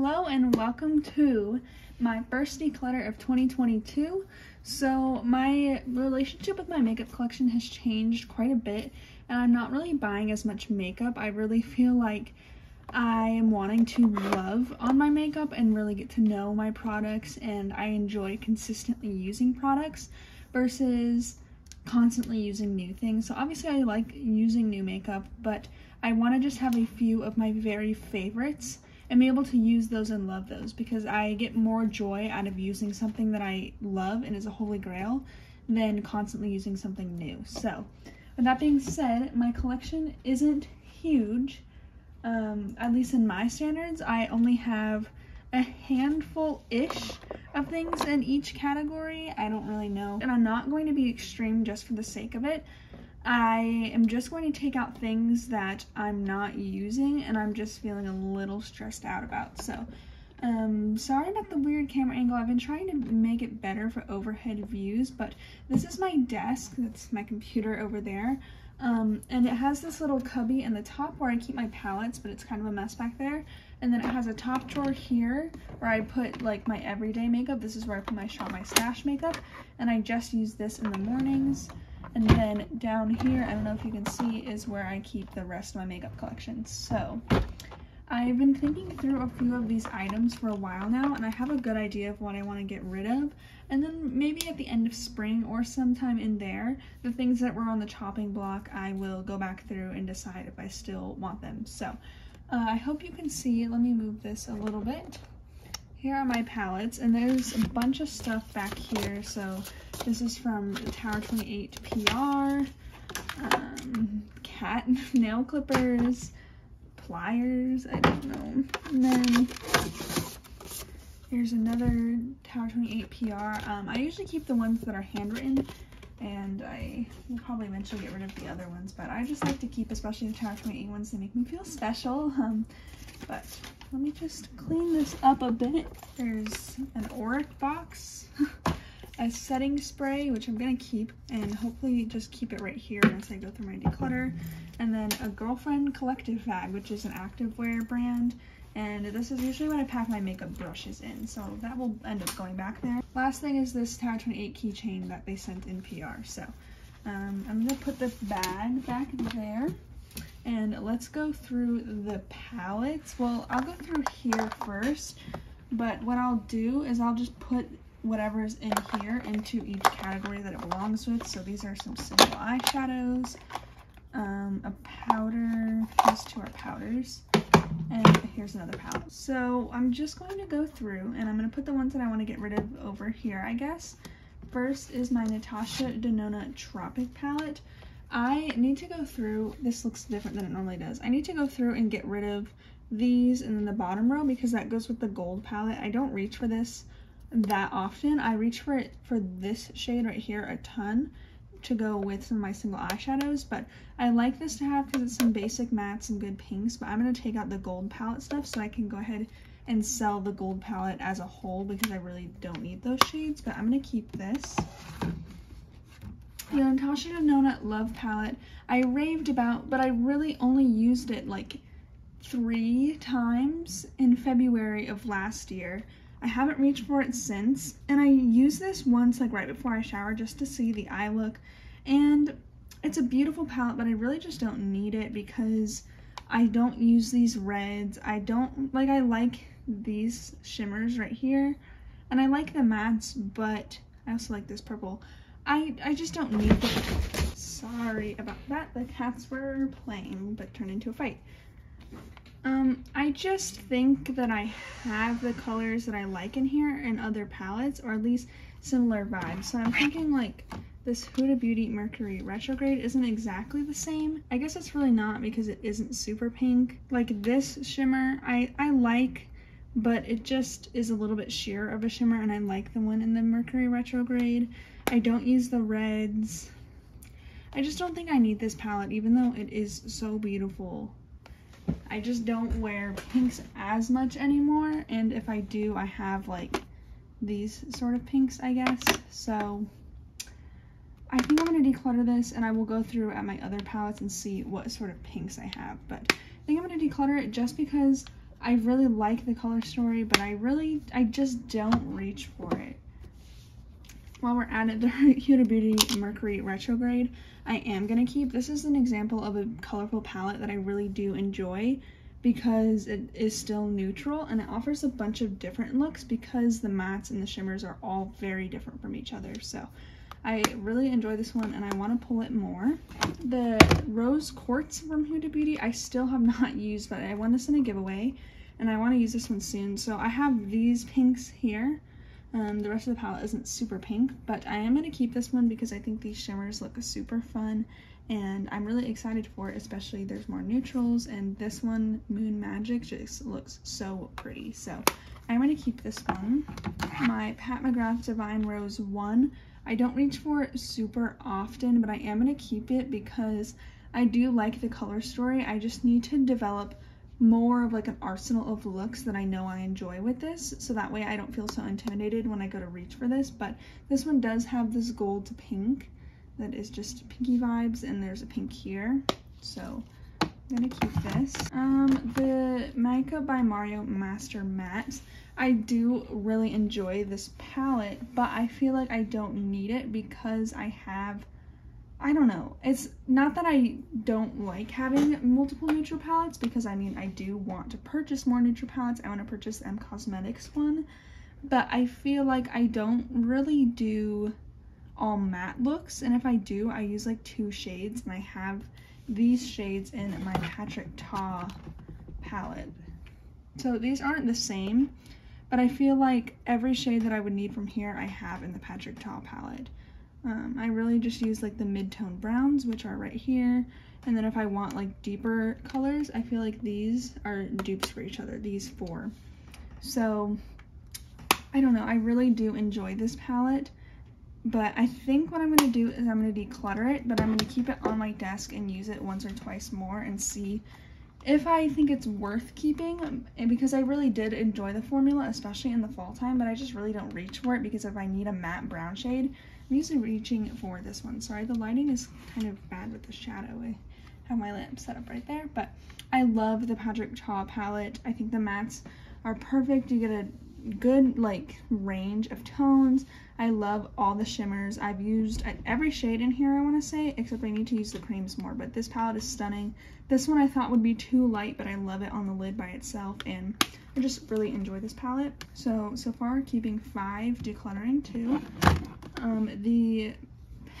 Hello and welcome to my first declutter of 2022. So my relationship with my makeup collection has changed quite a bit, and I'm not really buying as much makeup. I really feel like I am wanting to love on my makeup and really get to know my products, and I enjoy consistently using products versus constantly using new things. So obviously I like using new makeup, but I want to just have a few of my very favorites and be able to use those and love those, because I get more joy out of using something that I love and is a holy grail than constantly using something new. So with that being said, my collection isn't huge, at least in my standards. I only have a handful-ish of things in each category. I don't really know, and I'm not going to be extreme just for the sake of it. I am just going to take out things that I'm not using and I'm just feeling a little stressed out about. So, sorry about the weird camera angle. I've been trying to make it better for overhead views, but this is my desk. That's my computer over there. And it has this little cubby in the top where I keep my palettes, but it's kind of a mess back there. And then it has a top drawer here where I put like my everyday makeup. This is where I put my Shop My Stash makeup. And I just use this in the mornings. And then down here, I don't know if you can see, is where I keep the rest of my makeup collection. So I've been thinking through a few of these items for a while now, and I have a good idea of what I want to get rid of. And then maybe at the end of spring or sometime in there, the things that were on the chopping block, I will go back through and decide if I still want them. So I hope you can see. Let me move this a little bit. Here are my palettes, and there's a bunch of stuff back here. So this is from Tower 28 PR, cat nail clippers, pliers, I don't know. And then here's another Tower 28 PR. I usually keep the ones that are handwritten, and I will probably eventually get rid of the other ones, but I just like to keep, especially the Tower 28 ones. They make me feel special. But let me just clean this up a bit. There's an Auric box, a setting spray, which I'm going to keep, and hopefully just keep it right here once I go through my declutter. And then a Girlfriend Collective bag, which is an activewear brand. And this is usually when I pack my makeup brushes in, so that will end up going back there. Last thing is this Tower 28 keychain that they sent in PR. So I'm going to put the bag back there. And let's go through the palettes. Well, I'll go through here first, but what I'll do is I'll just put whatever's in here into each category that it belongs with. So these are some simple eyeshadows, a powder. These two are powders, and here's another palette. So I'm just going to go through, and I'm going to put the ones that I want to get rid of over here, I guess. First is my Natasha Denona Tropic palette. I need to go through, this looks different than it normally does. I need to go through and get rid of these and then the bottom row, because that goes with the gold palette. I don't reach for this that often. I reach for it for this shade right here a ton to go with some of my single eyeshadows, but I like this to have because it's some basic mattes, some good pinks, but I'm going to take out the gold palette stuff so I can go ahead and sell the gold palette as a whole, because I really don't need those shades, but I'm going to keep this. The Natasha Denona Love palette I raved about, but I really only used it like 3 times in February of last year. I haven't reached for it since, and I used this once like right before I shower just to see the eye look, and it's a beautiful palette, but I really just don't need it because I don't use these reds. I don't like, I like these shimmers right here, and I like the mattes, but I also like this purple. I just don't need it. Sorry about that. The cats were playing, but turned into a fight. I just think that I have the colors that I like in here and other palettes, or at least similar vibes. So I'm thinking like this Huda Beauty Mercury Retrograde isn't exactly the same. I guess it's really not, because it isn't super pink. Like this shimmer, I like, but it just is a little bit sheer of a shimmer, and I like the one in the Mercury Retrograde. I don't use the reds. I just don't think I need this palette, even though it is so beautiful. I just don't wear pinks as much anymore, and if I do, I have like these sort of pinks, I guess. So I think I'm going to declutter this, and I will go through at my other palettes and see what sort of pinks I have, but I think I'm going to declutter it just because I really like the color story, but I just don't reach for it. While we're at it, the Huda Beauty Mercury Retrograde, I am going to keep. This is an example of a colorful palette that I really do enjoy because it is still neutral and it offers a bunch of different looks because the mattes and the shimmers are all very different from each other. So I really enjoy this one and I want to pull it more. The Rose Quartz from Huda Beauty I still have not used, but I won this in a giveaway and I want to use this one soon. So I have these pinks here. The rest of the palette isn't super pink, but I am going to keep this one because I think these shimmers look super fun and I'm really excited for it, especially there's more neutrals, and this one, Moon Magic, just looks so pretty. So I'm going to keep this one. My Pat McGrath Divine Rose 1. I don't reach for it super often, but I am going to keep it because I do like the color story. I just need to develop more of like an arsenal of looks that I know I enjoy with this, so that way I don't feel so intimidated when I go to reach for this. But this one does have this gold to pink that is just pinky vibes, and there's a pink here, so I'm going to keep this. The Makeup by Mario Master Matte. I do really enjoy this palette, but I feel like I don't need it because I have, I don't know, it's not that I don't like having multiple neutral palettes, because I mean I do want to purchase more neutral palettes. I want to purchase the M Cosmetics one, but I feel like I don't really do all matte looks, and if I do, I use like two shades, and I have these shades in my Patrick Ta palette. So these aren't the same, but I feel like every shade that I would need from here I have in the Patrick Ta palette. I really just use like the mid-tone browns, which are right here, and then if I want like deeper colors, I feel like these are dupes for each other, these four. So I don't know, I really do enjoy this palette, but I think what I'm going to do is I'm going to declutter it, but I'm going to keep it on my desk and use it once or twice more and see if I think it's worth keeping, and because I really did enjoy the formula, especially in the fall time, but I just really don't reach for it because if I need a matte brown shade, I'm usually reaching for this one. Sorry, the lighting is kind of bad with the shadow. I have my lamp set up right there, but I love the Patrick Ta palette. I think the mattes are perfect. You get a good like range of tones. I love all the shimmers. I've used every shade in here, I want to say, except I need to use the creams more, but this palette is stunning. This one I thought would be too light, but I love it on the lid by itself, and I just really enjoy this palette. So far, keeping 5, decluttering 2. The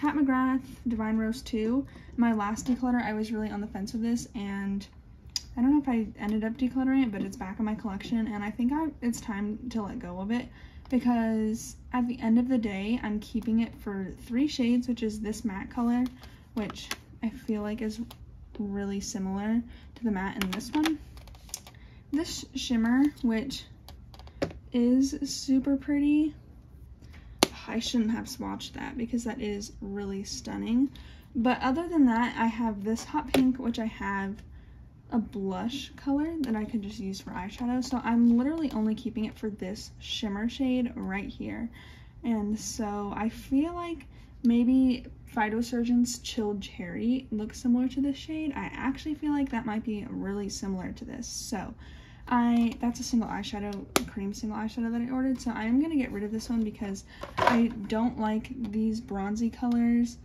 Pat McGrath Divine Rose 2, my last declutter, I was really on the fence with this, and I don't know if I ended up decluttering it, but it's back in my collection, and I think it's time to let go of it, because at the end of the day, I'm keeping it for 3 shades, which is this matte color, which I feel like is really similar to the matte in this one. This shimmer, which is super pretty. I shouldn't have swatched that because that is really stunning. But other than that, I have this hot pink, which I have a blush color that I could just use for eyeshadow, so I'm literally only keeping it for this shimmer shade right here. And so I feel like maybe Phyto Surgeons Chill Cherry looks similar to this shade. I actually feel like that might be really similar to this, so that's a single eyeshadow, cream single eyeshadow that I ordered, so I am going to get rid of this one because I don't like these bronzy colors.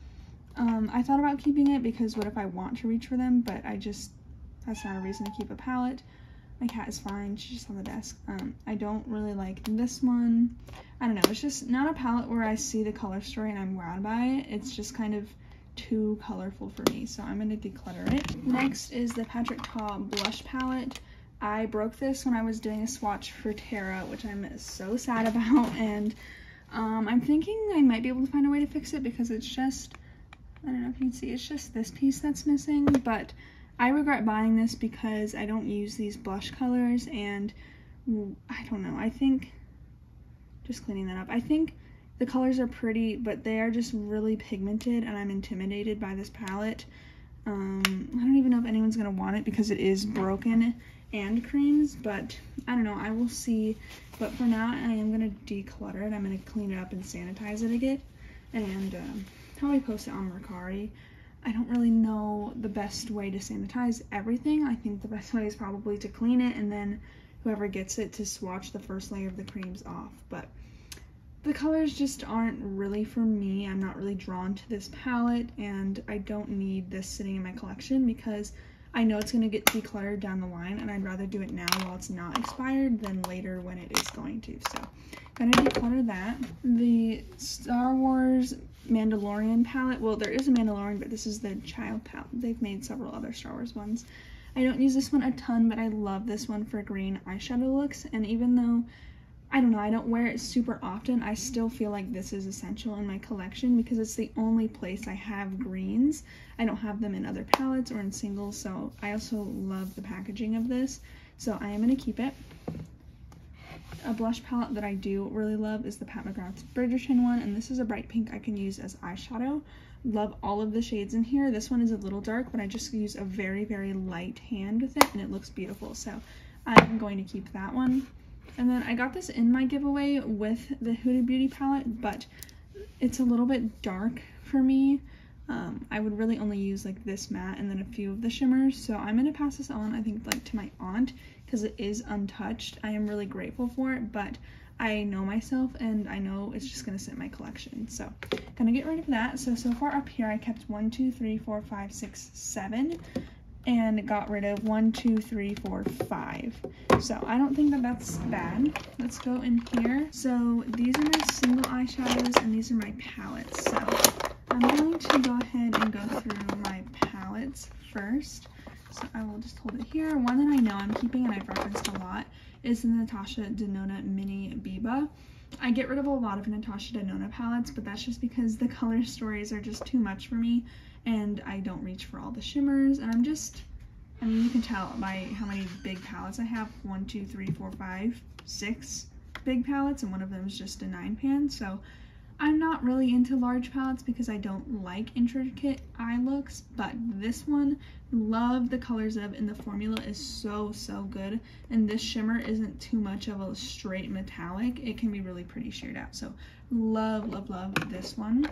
I thought about keeping it because what if I want to reach for them, but that's not a reason to keep a palette. My cat is fine, she's just on the desk. I don't really like this one. I don't know, it's just not a palette where I see the color story and I'm wowed by it. It's just kind of too colorful for me, so I'm going to declutter it. Next is the Patrick Ta blush palette. I broke this when I was doing a swatch for Tara, which I'm so sad about, and I'm thinking I might be able to find a way to fix it because it's just, I don't know if you can see, it's just this piece that's missing, but I regret buying this because I don't use these blush colors, and I don't know, I think, just cleaning that up, I think the colors are pretty, but they are just really pigmented, and I'm intimidated by this palette. I don't even know if anyone's going to want it because it is broken and creams, but I don't know, I will see. But for now, I am going to declutter it. I'm going to clean it up and sanitize it again, and probably post it on Mercari. I don't really know the best way to sanitize everything. I think the best way is probably to clean it and then whoever gets it to swatch the first layer of the creams off, but the colors just aren't really for me. I'm not really drawn to this palette, and I don't need this sitting in my collection because I know it's going to get decluttered down the line, and I'd rather do it now while it's not expired than later when it is going to. So I'm going to declutter that. The Star Wars Mandalorian palette, well, there is a Mandalorian, but this is the child palette. They've made several other Star Wars ones. I don't use this one a ton, but I love this one for green eyeshadow looks, and even though, I don't know, I don't wear it super often, I still feel like this is essential in my collection because it's the only place I have greens. I don't have them in other palettes or in singles, so I also love the packaging of this, so I am going to keep it. A blush palette that I do really love is the Pat McGrath's Bridgerton one, and this is a bright pink I can use as eyeshadow. Love all of the shades in here. This one is a little dark, but I just use a very, very light hand with it, and it looks beautiful, so I'm going to keep that one. And then I got this in my giveaway with the Huda Beauty palette, but it's a little bit dark for me. I would really only use like this matte and then a few of the shimmers, so I'm going to pass this on, I think, like to my aunt because it is untouched. I am really grateful for it, but I know myself and I know it's just going to sit in my collection, so going to get rid of that. So far up here I kept 1, 2, 3, 4, 5, 6, 7. And got rid of 1, 2, 3, 4, 5. So I don't think that that's bad. Let's go in here. So these are my single eyeshadows and these are my palettes. So I'm going to go ahead and go through my palettes first. So I will just hold it here. One that I know I'm keeping and I've referenced a lot is the Natasha Denona Mini Biba. I get rid of a lot of Natasha Denona palettes, but that's just because the color stories are just too much for me. And I don't reach for all the shimmers, and I'm just, I mean, you can tell by how many big palettes I have. 1, 2, 3, 4, 5, 6 big palettes, and one of them is just a 9-pan, so I'm not really into large palettes because I don't like intricate eye looks, but this one, love the colors of, and the formula is so, so good, and this shimmer isn't too much of a straight metallic. It can be really pretty sheared out, so love, love, love this one.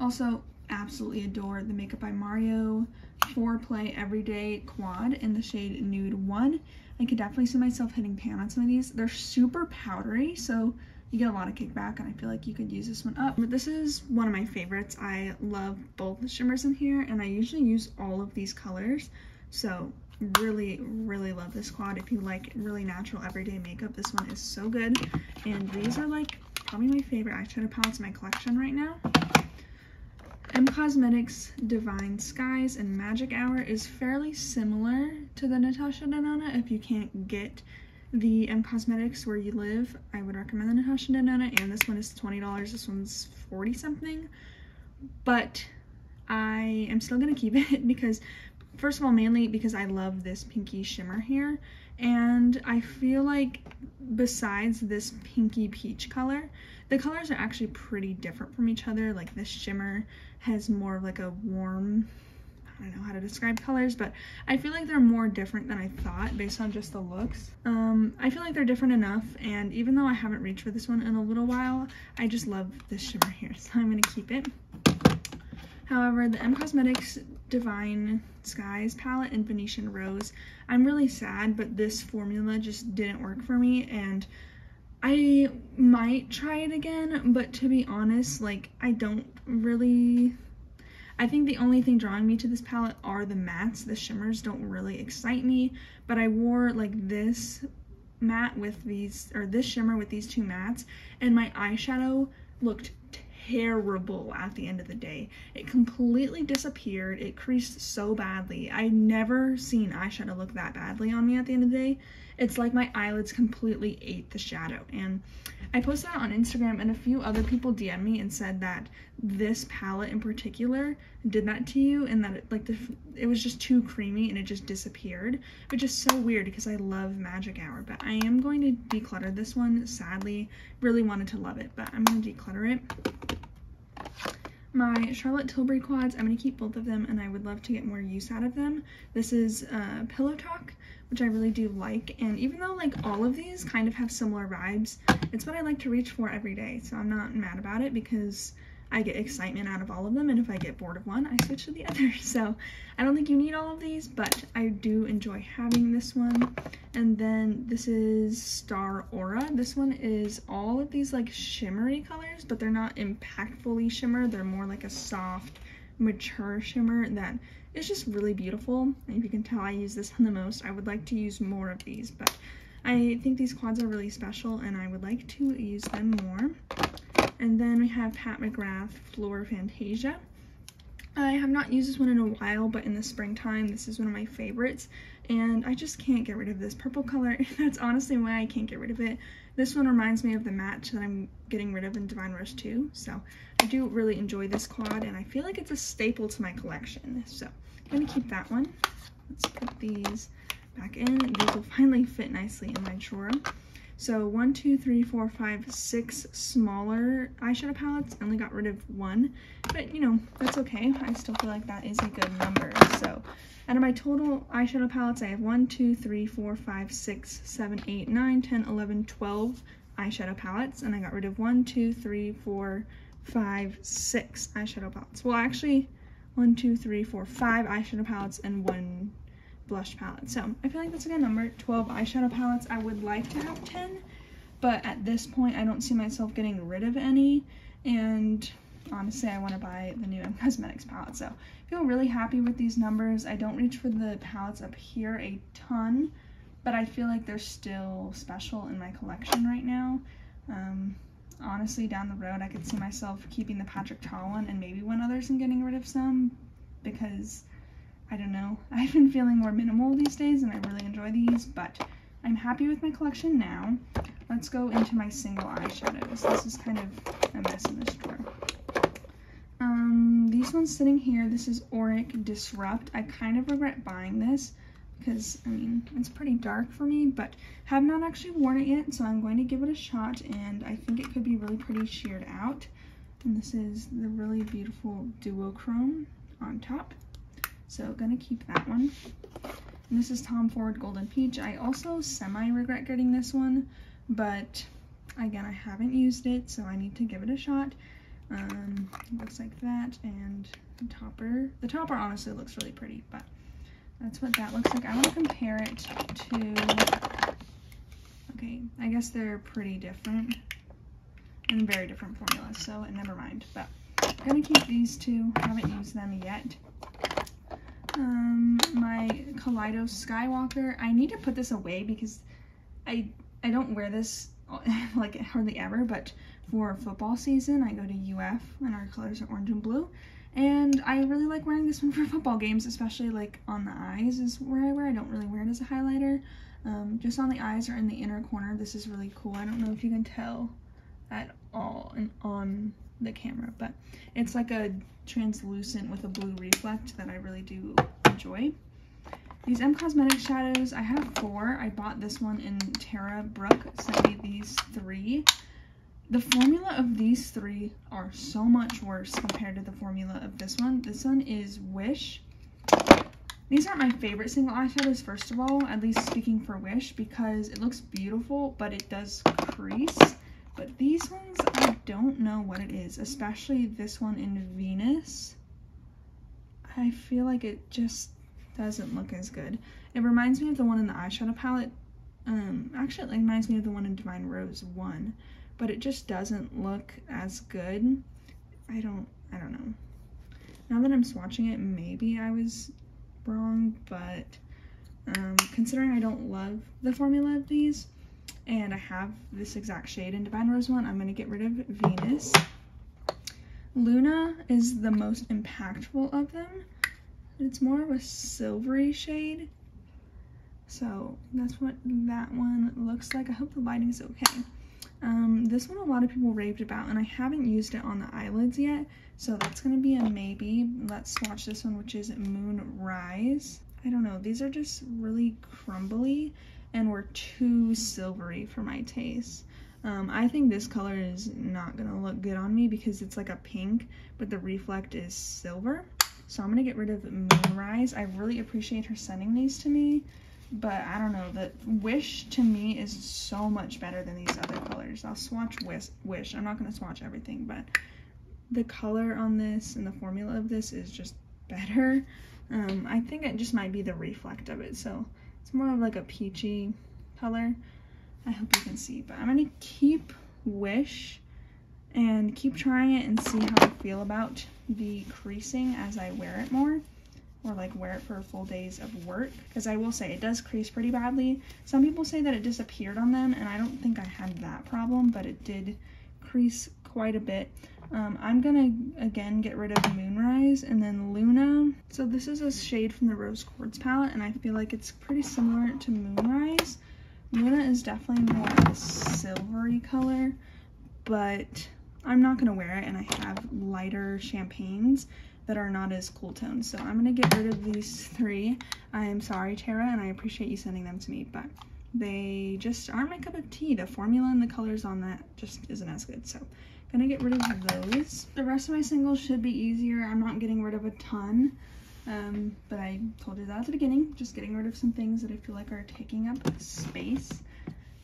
Also, absolutely adore the Makeup by Mario Foreplay Everyday Quad in the shade Nude 1. I could definitely see myself hitting pan on some of these. They're super powdery, so you get a lot of kickback, and I feel like you could use this one up. But this is one of my favorites. I love both the shimmers in here, and I usually use all of these colors. So really, really love this quad. If you like really natural everyday makeup, this one is so good. And these are like probably my favorite eyeshadow palettes in my collection right now. M Cosmetics Divine Skies and Magic Hour is fairly similar to the Natasha Denona. If you can't get the M Cosmetics where you live, I would recommend the Natasha Denona, and this one is $20, this one's 40 something, but I am still going to keep it because, first of all, mainly because I love this pinky shimmer here, and I feel like besides this pinky peach color, the colors are actually pretty different from each other. Like this shimmer has more of like a warm, I don't know how to describe colors, but I feel like they're more different than I thought based on just the looks. I feel like they're different enough, and even though I haven't reached for this one in a little while, I just love this shimmer here, so I'm going to keep it. However, the M Cosmetics Divine Skies palette in Venetian Rose, I'm really sad, but this formula just didn't work for me, and I might try it again, but to be honest, like, I don't really, I think the only thing drawing me to this palette are the mattes. The shimmers don't really excite me, but I wore like this matte with these, or this shimmer with these two mattes, and my eyeshadow looked terrible at the end of the day. It completely disappeared. It creased so badly. I've never seen eyeshadow look that badly on me at the end of the day. It's like my eyelids completely ate the shadow, and I posted it on Instagram, and a few other people DM'd me and said that this palette in particular did that to you, and that it, like, it was just too creamy and it just disappeared, which is so weird because I love Magic Hour, but I am going to declutter this one. Sadly, really wanted to love it, but I'm going to declutter it. My Charlotte Tilbury quads, I'm going to keep both of them, and I would love to get more use out of them. This is Pillow Talk, which I really do like, and even though like all of these kind of have similar vibes, it's what I like to reach for every day, so I'm not mad about it because I get excitement out of all of them, and if I get bored of one, I switch to the other. So I don't think you need all of these, but I do enjoy having this one. And then this is Star Aura. This one is all of these like shimmery colors, but they're not impactfully shimmer. They're more like a soft, mature shimmer that is just really beautiful. And if you can tell, I use this one the most. I would like to use more of these, but I think these quads are really special and I would like to use them more. And then we have Pat McGrath Floor Fantasia. I have not used this one in a while, but in the springtime, this is one of my favorites. And I just can't get rid of this purple color. That's honestly why I can't get rid of it. This one reminds me of the match that I'm getting rid of in Divine Rush 2. So I do really enjoy this quad, and I feel like it's a staple to my collection. So I'm going to keep that one. Let's put these back in. These will finally fit nicely in my drawer. So 6 smaller eyeshadow palettes. I only got rid of one, but you know, that's okay. I still feel like that is a good number. So out of my total eyeshadow palettes, I have 12 eyeshadow palettes, and I got rid of 6 eyeshadow palettes. Well, actually 5 eyeshadow palettes and 1 blush palette. So I feel like that's a good number. 12 eyeshadow palettes. I would like to have 10, but at this point I don't see myself getting rid of any, and honestly I want to buy the new M Cosmetics palette. So I feel really happy with these numbers. I don't reach for the palettes up here a ton, but I feel like they're still special in my collection right now. Honestly, down the road I could see myself keeping the Patrick Ta one and maybe one others and getting rid of some, because I don't know, I've been feeling more minimal these days and I really enjoy these, but I'm happy with my collection now. Let's go into my single eyeshadows. This is kind of a mess in this drawer. These ones sitting here, this is Auric Disrupt. I kind of regret buying this because, I mean, it's pretty dark for me, but have not actually worn it yet, so I'm going to give it a shot, and I think it could be really pretty sheared out. And this is the really beautiful duochrome on top. So gonna keep that one. And this is Tom Ford Golden Peach. I also semi-regret getting this one, but again, I haven't used it, so I need to give it a shot. Looks like that, and the topper. The topper honestly looks really pretty, but that's what that looks like. I want to compare it to, okay, I guess they're pretty different and very different formulas, so never mind. But I'm gonna keep these two. I haven't used them yet. My Kaleidos Skywalker, I need to put this away because I don't wear this like hardly ever, but for football season I go to UF and our colors are orange and blue, and I really like wearing this one for football games, especially like on the eyes is where I wear. I don't really wear it as a highlighter, just on the eyes or in the inner corner. This is really cool. I don't know if you can tell at all and on the camera, but it's like a translucent with a blue reflect that I really do enjoy. These M Cosmetics shadows, I have 4. I bought this one and Tara Brooke sent me these 3. The formula of these 3 are so much worse compared to the formula of this one. This one is Wish. These aren't my favorite single eyeshadows, first of all, at least speaking for Wish, because it looks beautiful, but it does crease. But these ones, I don't know what it is, especially this one in Venus. I feel like it just doesn't look as good. It reminds me of the one in the eyeshadow palette. Actually, it reminds me of the one in Divine Rose 1, but it just doesn't look as good. I don't know. Now that I'm swatching it, maybe I was wrong, but considering I don't love the formula of these, and I have this exact shade in Divine Rose 1, I'm going to get rid of Venus. Luna is the most impactful of them. It's more of a silvery shade. So that's what that one looks like. I hope the lighting's okay. This one a lot of people raved about, and I haven't used it on the eyelids yet, so that's going to be a maybe. Let's swatch this one, which is Moonrise. I don't know. These are just really crumbly and were too silvery for my taste. I think this color is not gonna look good on me because it's like a pink, but the reflect is silver. So I'm gonna get rid of Moonrise. I really appreciate her sending these to me, but I don't know, the Wish to me is so much better than these other colors. I'll swatch Wish. I'm not gonna swatch everything, but the color on this and the formula of this is just better. I think it just might be the reflect of it, so it's more of like a peachy color. I hope you can see, but I'm gonna keep Wish and keep trying it and see how I feel about the creasing as I wear it more, or like wear it for full days of work, because I will say it does crease pretty badly. Some people say that it disappeared on them, and I don't think I had that problem, but it did crease quite a bit. I'm gonna again get rid of Moonrise and then Luna. So this is a shade from the Rose Quartz palette, and I feel like it's pretty similar to Moonrise. Luna is definitely more of a silvery color, but I'm not gonna wear it, and I have lighter champagnes that are not as cool tones, so I'm gonna get rid of these three. I am sorry, Tara, and I appreciate you sending them to me, but they just aren't my cup of tea. The formula and the colors on that just isn't as good, so I'm gonna get rid of those. The rest of my singles should be easier. I'm not getting rid of a ton. But I told you that at the beginning, just getting rid of some things that I feel like are taking up space.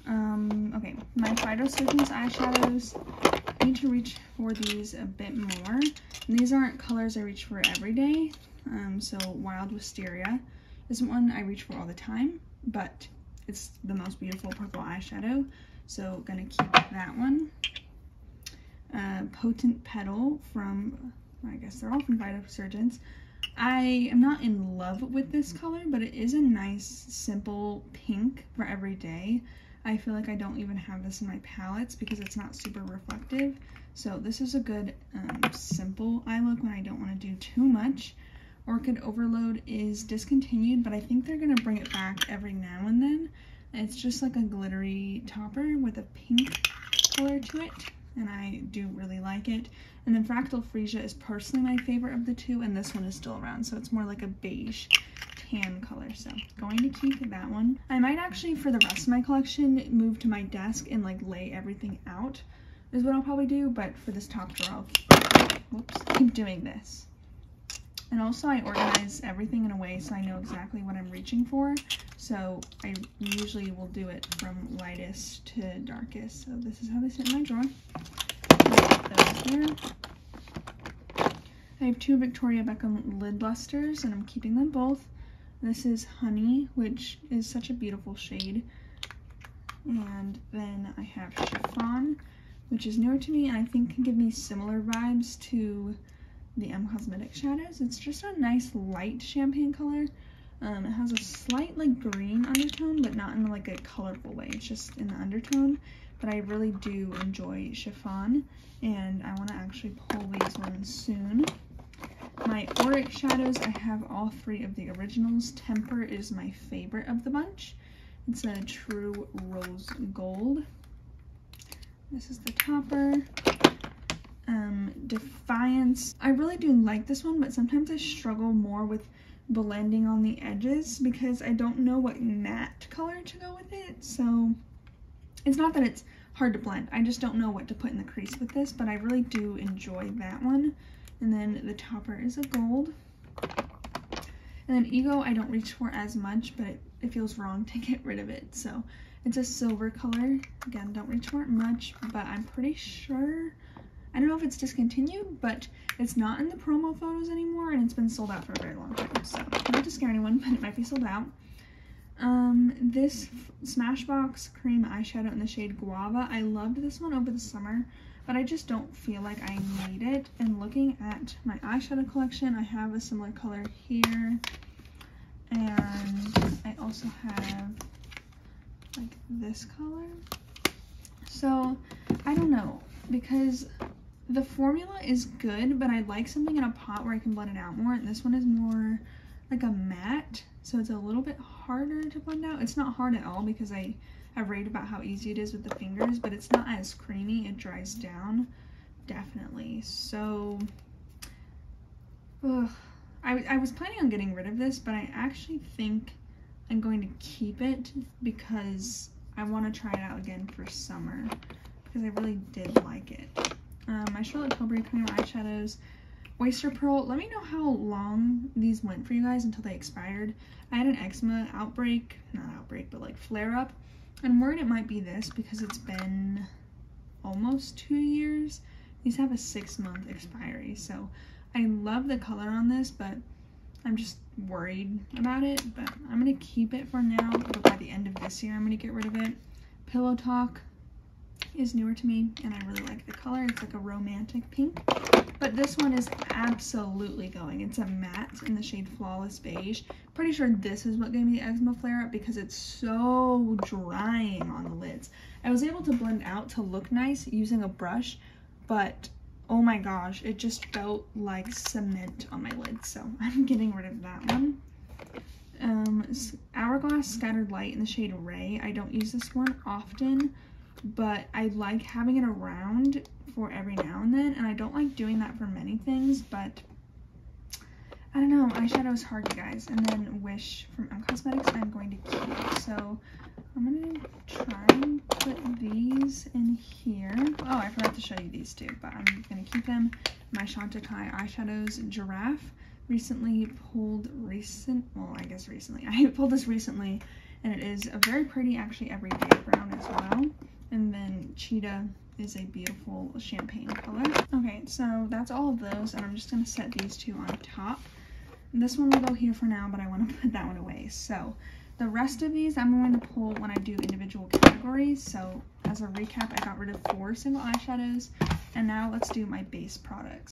Okay, my Phyto Surgeons eyeshadows, I need to reach for these a bit more. And these aren't colors I reach for every day, so Wild Wisteria is one I reach for all the time, but it's the most beautiful purple eyeshadow, so gonna keep that one. Potent Petal from, I guess they're all from Phyto Surgeons. I am not in love with this color, but it is a nice, simple pink for every day. I feel like I don't even have this in my palettes because it's not super reflective. So this is a good, simple eye look when I don't want to do too much. Orchid Overload is discontinued, but I think they're going to bring it back every now and then. It's just like a glittery topper with a pink color to it, and I do really like it. And then Fractal Freesia is personally my favorite of the two, and this one is still around, so it's more like a beige tan color, so going to keep that one. I might actually, for the rest of my collection, move to my desk and like lay everything out is what I'll probably do, but for this top drawer, I'll keep doing this. And also I organize everything in a way so I know exactly what I'm reaching for, so I usually will do it from lightest to darkest. So this is how they sit in my drawer. I have two Victoria Beckham Lid Lusters, and I'm keeping them both. This is Honey, which is such a beautiful shade. And then I have Chiffon, which is newer to me and I think can give me similar vibes to the M Cosmetics shadows. It's just a nice light champagne color. It has a slight like green undertone, but not in like a colorful way. It's just in the undertone. But I really do enjoy Chiffon, and I want to actually pull these ones soon. My Auric shadows, I have all three of the originals. Temper is my favorite of the bunch. It's a true rose gold. This is the topper. Defiance. I really do like this one, but sometimes I struggle more with blending on the edges because I don't know what matte color to go with it, so it's not that it's hard to blend, I just don't know what to put in the crease with this, but I really do enjoy that one. And then the topper is a gold. And then Ego I don't reach for as much, but it feels wrong to get rid of it. So it's a silver color. Again, don't reach for it much, but I'm pretty sure, I don't know if it's discontinued, but it's not in the promo photos anymore, and it's been sold out for a very long time. So not to scare anyone, but it might be sold out. This Smashbox cream eyeshadow in the shade Guava, I loved this one over the summer, but I just don't feel like I need it. And looking at my eyeshadow collection, I have a similar color here, and I also have like this color. So I don't know, because the formula is good, but I like something in a pot where I can blend it out more, and this one is more like a matte, so it's a little bit harder to blend out. It's not hard at all because I have raved about how easy it is with the fingers, but it's not as creamy. It dries down, definitely. So, I was planning on getting rid of this, but I actually think I'm going to keep it because I want to try it out again for summer, because I really did like it. My Charlotte Tilbury cream eyeshadows, Oyster Pearl. Let me know how long these went for you guys until they expired. I had an eczema outbreak, not outbreak, but like flare up. I'm worried it might be this because it's been almost 2 years These have a 6-month expiry, so I love the color on this, but I'm just worried about it. But I'm going to keep it for now, but by the end of this year, I'm going to get rid of it. Pillow Talk is newer to me, and I really like the color. It's like a romantic pink, but this one is absolutely going. It's a matte in the shade Flawless Beige. Pretty sure this is what gave me the eczema flare-up because it's so drying on the lids. I was able to blend out to look nice using a brush, but oh my gosh, it just felt like cement on my lids, so I'm getting rid of that one. Hourglass Scattered Light in the shade Ray. I don't use this one often, but I like having it around for every now and then, and I don't like doing that for many things, but I don't know, eyeshadow is hard, you guys. And then Wish from M Cosmetics I'm going to keep, so I'm going to try and put these in here. Oh, I forgot to show you these two, but I'm going to keep them. My Chantecaille eyeshadows, Giraffe, I pulled this recently, and it is a very pretty, actually, everyday brown as well. And then Cheetah is a beautiful champagne color. Okay, so that's all of those, and I'm just going to set these two on top. And this one will go here for now, but I want to put that one away. So the rest of these I'm going to pull when I do individual categories. So as a recap, I got rid of 4 single eyeshadows, and now let's do my base products.